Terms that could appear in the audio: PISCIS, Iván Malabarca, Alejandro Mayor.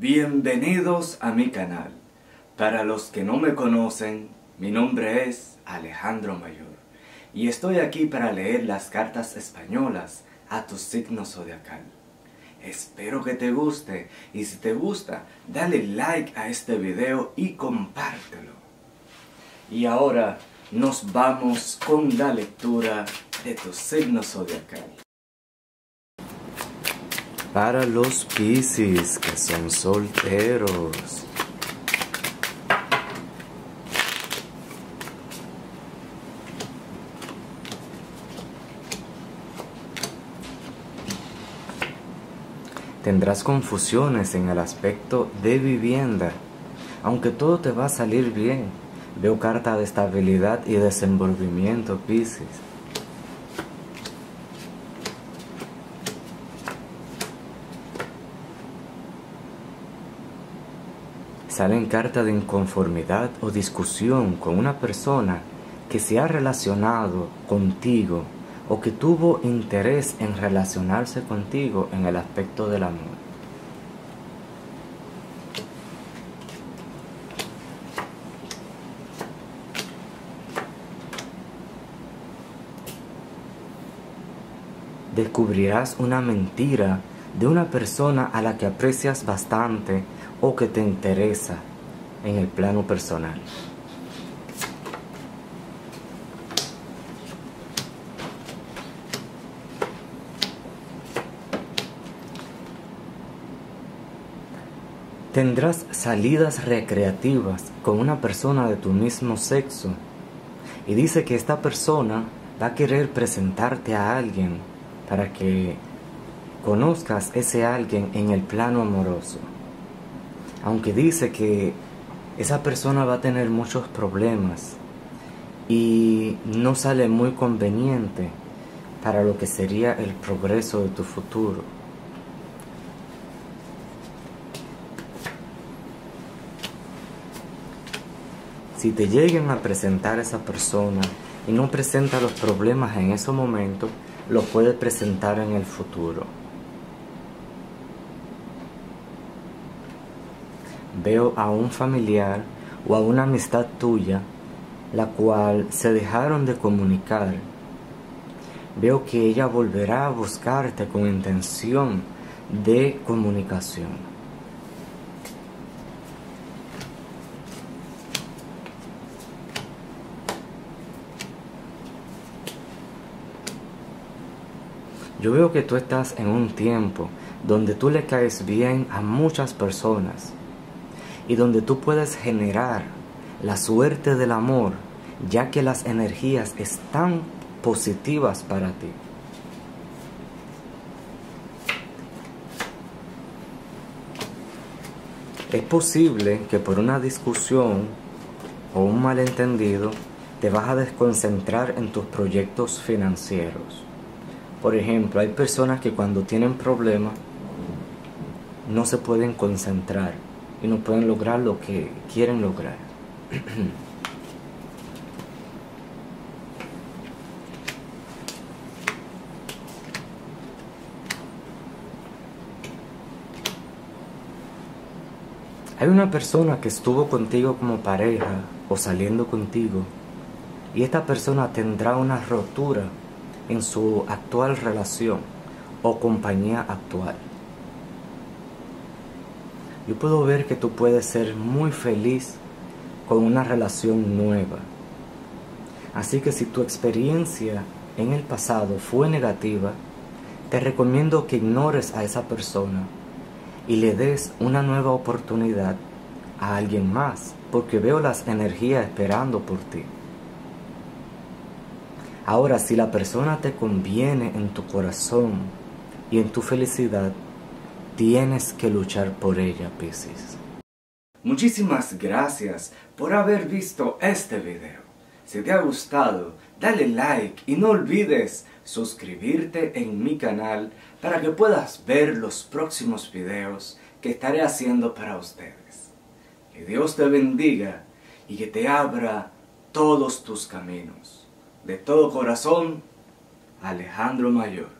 Bienvenidos a mi canal. Para los que no me conocen, mi nombre es Alejandro Mayor y estoy aquí para leer las cartas españolas a tu signo zodiacal. Espero que te guste y si te gusta, dale like a este video y compártelo. Y ahora nos vamos con la lectura de tu signo zodiacal. Para los Piscis que son solteros, tendrás confusiones en el aspecto de vivienda, aunque todo te va a salir bien. Veo carta de estabilidad y desenvolvimiento, Piscis. Salen cartas de inconformidad o discusión con una persona que se ha relacionado contigo o que tuvo interés en relacionarse contigo en el aspecto del amor. Descubrirás una mentira de una persona a la que aprecias bastante o que te interesa en el plano personal. Tendrás salidas recreativas con una persona de tu mismo sexo y dice que esta persona va a querer presentarte a alguien para que conozcas ese alguien en el plano amoroso. Aunque dice que esa persona va a tener muchos problemas y no sale muy conveniente para lo que sería el progreso de tu futuro. Si te llegan a presentar a esa persona y no presenta los problemas en ese momento, los puedes presentar en el futuro. Veo a un familiar o a una amistad tuya, la cual se dejaron de comunicar. Veo que ella volverá a buscarte con intención de comunicación. Yo veo que tú estás en un tiempo donde tú le caes bien a muchas personas y donde tú puedes generar la suerte del amor, ya que las energías están positivas para ti. Es posible que por una discusión o un malentendido te vas a desconcentrar en tus proyectos financieros. Por ejemplo, hay personas que cuando tienen problemas no se pueden concentrar y no pueden lograr lo que quieren lograr. Hay una persona que estuvo contigo como pareja o saliendo contigo y esta persona tendrá una rotura en su actual relación o compañía actual. Yo puedo ver que tú puedes ser muy feliz con una relación nueva. Así que si tu experiencia en el pasado fue negativa, te recomiendo que ignores a esa persona y le des una nueva oportunidad a alguien más, porque veo las energías esperando por ti. Ahora, si la persona te conviene en tu corazón y en tu felicidad, tienes que luchar por ella, Piscis. Muchísimas gracias por haber visto este video. Si te ha gustado, dale like y no olvides suscribirte en mi canal para que puedas ver los próximos videos que estaré haciendo para ustedes. Que Dios te bendiga y que te abra todos tus caminos. De todo corazón, Alejandro Mayor.